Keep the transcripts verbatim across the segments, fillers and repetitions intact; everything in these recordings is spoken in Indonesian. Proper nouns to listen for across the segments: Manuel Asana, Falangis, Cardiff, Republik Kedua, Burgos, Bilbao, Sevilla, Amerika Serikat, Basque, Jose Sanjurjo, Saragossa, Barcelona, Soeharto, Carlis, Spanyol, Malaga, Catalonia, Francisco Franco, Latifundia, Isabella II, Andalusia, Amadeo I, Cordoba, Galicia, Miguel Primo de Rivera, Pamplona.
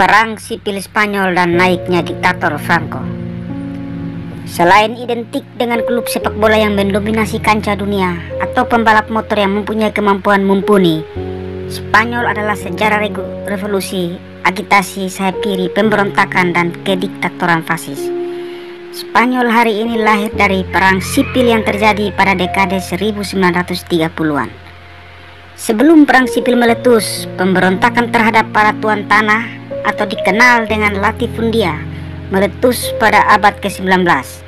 Perang Sipil Spanyol dan naiknya diktator Franco. Selain identik dengan klub sepak bola yang mendominasi kancah dunia atau pembalap motor yang mempunyai kemampuan mumpuni, Spanyol adalah sejarah revolusi, agitasi, sayap kiri, pemberontakan, dan kediktatoran fasis. Spanyol hari ini lahir dari perang sipil yang terjadi pada dekade seribu sembilan ratus tiga puluhan. Sebelum perang sipil meletus, pemberontakan terhadap para tuan tanah atau dikenal dengan Latifundia meletus pada abad ke sembilan belas.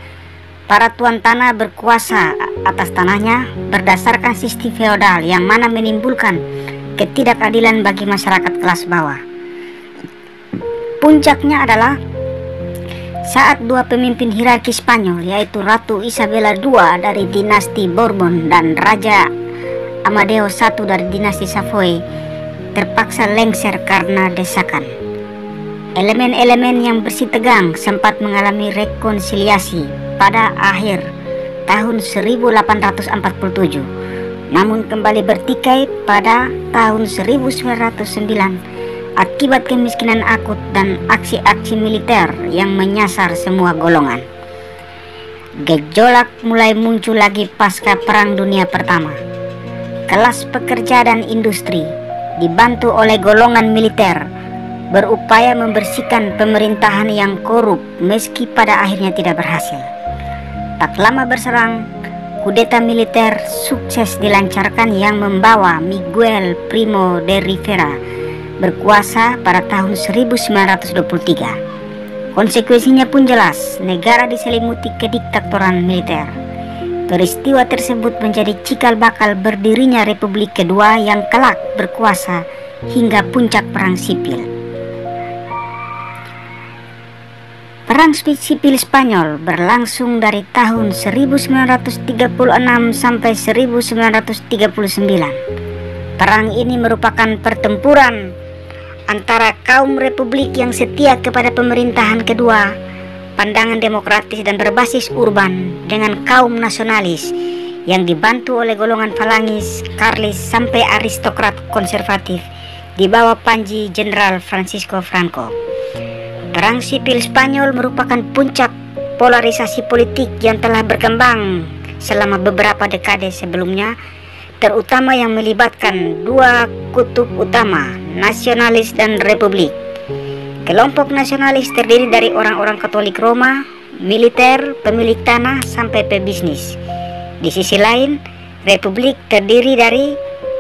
Para tuan tanah berkuasa atas tanahnya berdasarkan sistem feodal yang mana menimbulkan ketidakadilan bagi masyarakat kelas bawah. Puncaknya adalah saat dua pemimpin hierarki Spanyol, yaitu Ratu Isabella kedua dari dinasti Bourbon dan Raja Amadeo I dari dinasti Savoy, terpaksa lengser karena desakan. Elemen-elemen yang bersih tegang sempat mengalami rekonsiliasi pada akhir tahun seribu delapan ratus empat puluh tujuh, namun kembali bertikai pada tahun seribu sembilan ratus sembilan akibat kemiskinan akut dan aksi-aksi militer yang menyasar semua golongan. Gejolak mulai muncul lagi pasca Perang Dunia Pertama. Kelas pekerja dan industri dibantu oleh golongan militer berupaya membersihkan pemerintahan yang korup, meski pada akhirnya tidak berhasil. Tak lama berserang, kudeta militer sukses dilancarkan yang membawa Miguel Primo de Rivera berkuasa pada tahun seribu sembilan ratus dua puluh tiga. Konsekuensinya pun jelas, negara diselimuti kediktatoran militer. Peristiwa tersebut menjadi cikal bakal berdirinya Republik Kedua yang kelak berkuasa hingga puncak perang sipil. Perang sipil Spanyol berlangsung dari tahun seribu sembilan ratus tiga puluh enam sampai seribu sembilan ratus tiga puluh sembilan. Perang ini merupakan pertempuran antara kaum republik yang setia kepada pemerintahan kedua, pandangan demokratis dan berbasis urban, dengan kaum nasionalis yang dibantu oleh golongan Falangis, Carlis, sampai aristokrat konservatif di bawah panji Jenderal Francisco Franco. Perang sipil Spanyol merupakan puncak polarisasi politik yang telah berkembang selama beberapa dekade sebelumnya, terutama yang melibatkan dua kutub utama, nasionalis dan republik. Kelompok nasionalis terdiri dari orang-orang Katolik Roma, militer, pemilik tanah, sampai pebisnis. Di sisi lain, republik terdiri dari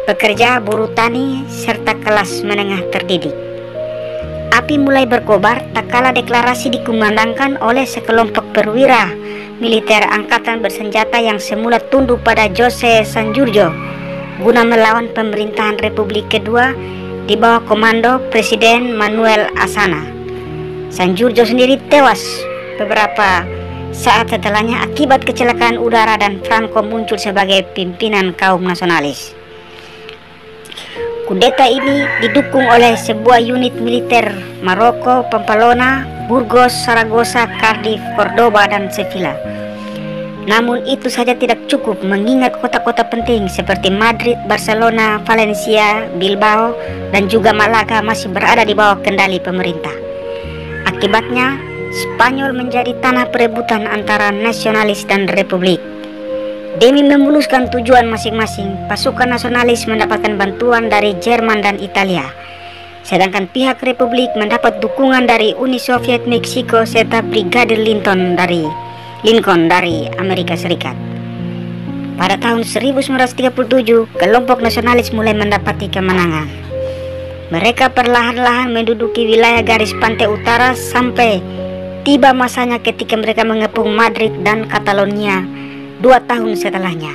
pekerja, buruh tani, serta kelas menengah terdidik. Api mulai berkobar tak kala deklarasi dikumandangkan oleh sekelompok perwira militer angkatan bersenjata yang semula tunduk pada Jose Sanjurjo guna melawan pemerintahan Republik Kedua di bawah komando Presiden Manuel Asana. Sanjurjo sendiri tewas beberapa saat setelahnya akibat kecelakaan udara, dan Franco muncul sebagai pimpinan kaum nasionalis. Kudeta ini didukung oleh sebuah unit militer Maroko, Pamplona, Burgos, Saragossa, Cardiff, Cordoba, dan Sevilla. Namun itu saja tidak cukup, mengingat kota-kota penting seperti Madrid, Barcelona, Valencia, Bilbao, dan juga Malaga masih berada di bawah kendali pemerintah. Akibatnya, Spanyol menjadi tanah perebutan antara nasionalis dan republik. Demi memuluskan tujuan masing-masing, pasukan nasionalis mendapatkan bantuan dari Jerman dan Italia, sedangkan pihak republik mendapat dukungan dari Uni Soviet, Meksiko, serta Brigade Lincoln dari Lincoln dari Amerika Serikat. Pada tahun seribu sembilan ratus tiga puluh tujuh, kelompok nasionalis mulai mendapati kemenangan. Mereka perlahan-lahan menduduki wilayah garis pantai utara sampai tiba masanya ketika mereka mengepung Madrid dan Catalonia. Dua tahun setelahnya,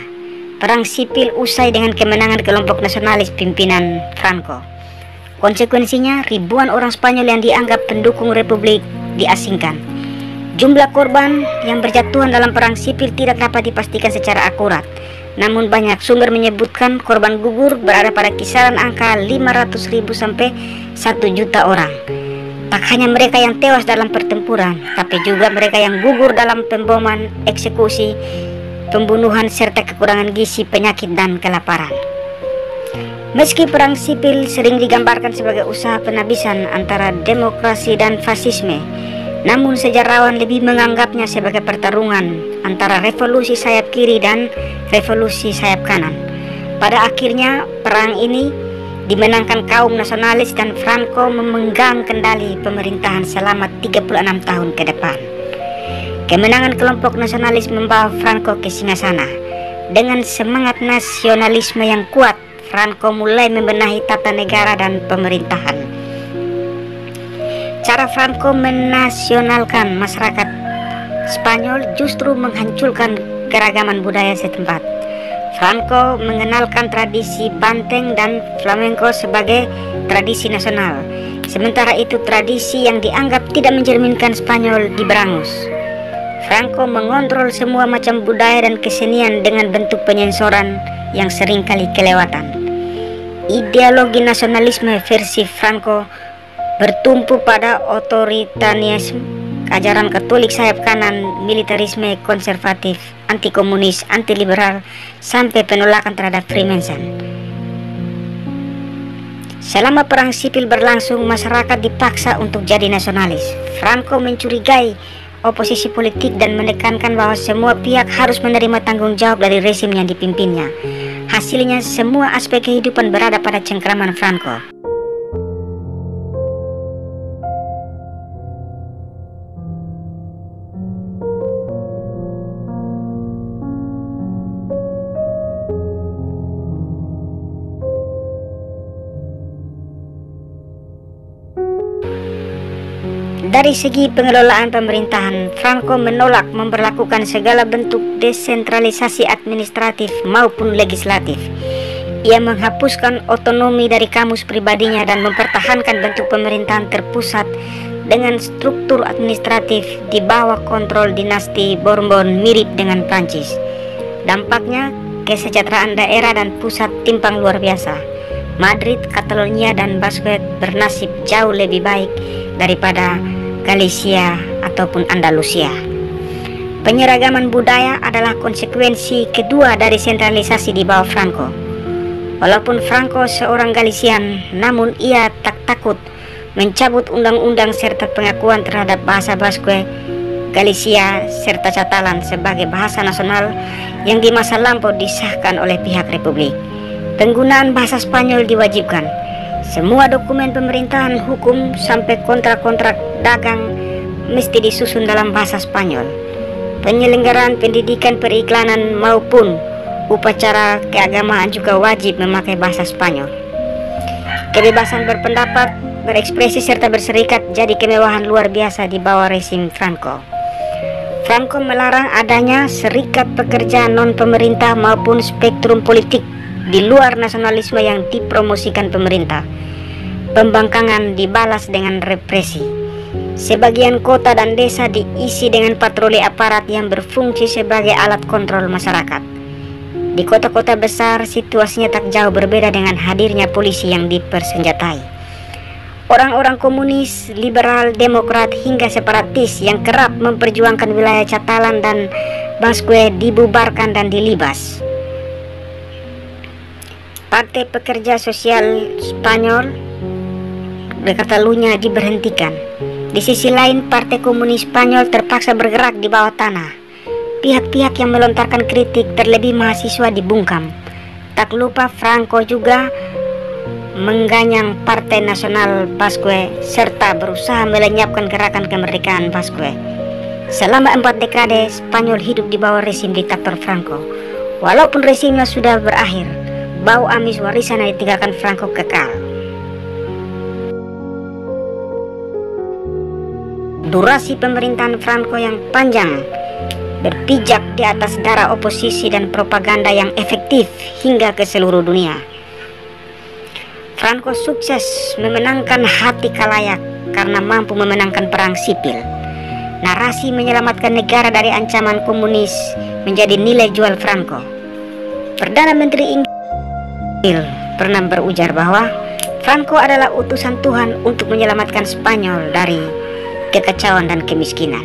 perang sipil usai dengan kemenangan kelompok nasionalis pimpinan Franco. Konsekuensinya, ribuan orang Spanyol yang dianggap pendukung republik diasingkan. Jumlah korban yang berjatuhan dalam perang sipil tidak dapat dipastikan secara akurat, namun banyak sumber menyebutkan korban gugur berada pada kisaran angka lima ratus ribu sampai satu juta orang. Tak hanya mereka yang tewas dalam pertempuran, tapi juga mereka yang gugur dalam pemboman, eksekusi, pembunuhan, serta kekurangan gizi, penyakit, dan kelaparan. Meski perang sipil sering digambarkan sebagai usaha penabisan antara demokrasi dan fasisme, namun sejarawan lebih menganggapnya sebagai pertarungan antara revolusi sayap kiri dan revolusi sayap kanan. Pada akhirnya, perang ini dimenangkan kaum nasionalis dan Franco memegang kendali pemerintahan selama tiga puluh enam tahun ke depan. Kemenangan kelompok nasionalis membawa Franco ke Singasana. Dengan semangat nasionalisme yang kuat, Franco mulai membenahi tata negara dan pemerintahan. Cara Franco menasionalkan masyarakat Spanyol justru menghancurkan keragaman budaya setempat. Franco mengenalkan tradisi banteng dan flamenco sebagai tradisi nasional. Sementara itu, tradisi yang dianggap tidak mencerminkan Spanyol diberangus. Franco mengontrol semua macam budaya dan kesenian dengan bentuk penyensoran yang seringkali kelewatan. Ideologi nasionalisme versi Franco bertumpu pada otoritarianisme, ajaran Katolik sayap kanan, militerisme konservatif, antikomunis, antiliberal, sampai penolakan terhadap Freemason. Selama perang sipil berlangsung, masyarakat dipaksa untuk jadi nasionalis. Franco mencurigai oposisi politik dan menekankan bahwa semua pihak harus menerima tanggung jawab dari rezim yang dipimpinnya. Hasilnya, semua aspek kehidupan berada pada cengkraman Franco. Dari segi pengelolaan pemerintahan, Franco menolak memperlakukan segala bentuk desentralisasi administratif maupun legislatif. Ia menghapuskan otonomi dari kamus pribadinya dan mempertahankan bentuk pemerintahan terpusat dengan struktur administratif di bawah kontrol dinasti Bourbon, mirip dengan Prancis. Dampaknya, kesejahteraan daerah dan pusat timpang luar biasa. Madrid, Catalonia, dan Basque bernasib jauh lebih baik daripada Galicia ataupun Andalusia. Penyeragaman budaya adalah konsekuensi kedua dari sentralisasi di bawah Franco. Walaupun Franco seorang Galician, namun ia tak takut mencabut undang-undang serta pengakuan terhadap bahasa Basque, Galicia, serta Catalan sebagai bahasa nasional yang di masa lampau disahkan oleh pihak Republik. Penggunaan bahasa Spanyol diwajibkan. Semua dokumen pemerintahan, hukum, sampai kontrak-kontrak dagang mesti disusun dalam bahasa Spanyol. Penyelenggaraan pendidikan, periklanan, maupun upacara keagamaan juga wajib memakai bahasa Spanyol. Kebebasan berpendapat, berekspresi, serta berserikat jadi kemewahan luar biasa di bawah rezim Franco. Franco melarang adanya serikat pekerja non-pemerintah maupun spektrum politik di luar nasionalisme yang dipromosikan pemerintah. Pembangkangan dibalas dengan represi. Sebagian kota dan desa diisi dengan patroli aparat yang berfungsi sebagai alat kontrol masyarakat. Di kota-kota besar, situasinya tak jauh berbeda dengan hadirnya polisi yang dipersenjatai. Orang-orang komunis, liberal, demokrat, hingga separatis yang kerap memperjuangkan wilayah Catalan dan Basque dibubarkan dan dilibas. Partai Pekerja Sosial Spanyol di Catalunya diberhentikan. Di sisi lain, Partai Komunis Spanyol terpaksa bergerak di bawah tanah. Pihak-pihak yang melontarkan kritik, terlebih mahasiswa, dibungkam. Tak lupa Franco juga mengganyang Partai Nasional Basque serta berusaha melenyapkan gerakan kemerdekaan Basque. Selama empat dekade, Spanyol hidup di bawah rezim diktator Franco. Walaupun rezimnya sudah berakhir, bau amis warisan yang ditinggalkan Franco kekal. Durasi pemerintahan Franco yang panjang berpijak di atas darah oposisi dan propaganda yang efektif hingga ke seluruh dunia. Franco sukses memenangkan hati khalayak karena mampu memenangkan perang sipil. Narasi menyelamatkan negara dari ancaman komunis menjadi nilai jual Franco. Perdana Menteri Inggris pernah berujar bahwa Franco adalah utusan Tuhan untuk menyelamatkan Spanyol dari kekacauan dan kemiskinan.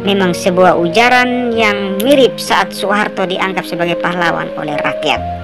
Memang sebuah ujaran yang mirip saat Soeharto dianggap sebagai pahlawan oleh rakyat.